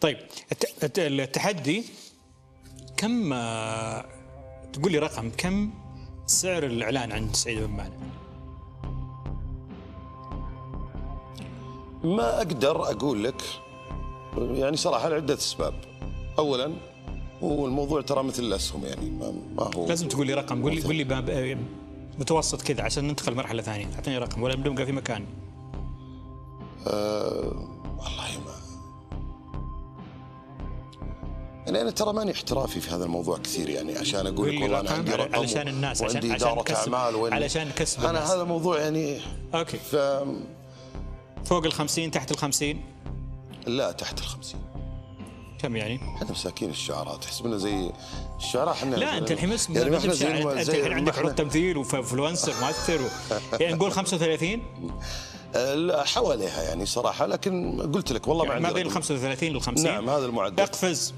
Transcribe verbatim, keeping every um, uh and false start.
طيب التحدي كم، تقول لي رقم كم سعر الإعلان عند سعيد بن مانع؟ ما أقدر أقول لك يعني صراحة لعدة أسباب. أولا والموضوع ترى مثل الأسهم يعني ما هو لازم تقول لي رقم، قول لي قول لي متوسط كذا عشان ننتقل مرحلة ثانية. أعطيني رقم ولا بدون في مكان. أه والله ما يعني أنا ترى ماني احترافي في هذا الموضوع كثير يعني عشان أقول لك والله أنا عندي رقم علشان الناس وعندي إدارة أعمال علشان كسب أنا الناس. هذا موضوع يعني أوكي ف... فوق الخمسين تحت الخمسين؟ لا تحت الخمسين. كم يعني؟ احنا مساكين الشعراء تحسب لنا زي الشعراء احنا لا انت الحين اسم يعني احنا زي انت الحين عندك عروض تمثيل وانفلونسر مؤثر و... يعني نقول خمسة وثلاثين؟ لا حواليها يعني صراحه لكن قلت لك والله يعني ما بين ال خمسة وثلاثين لل خمسين. نعم هذا المعدل. اقفز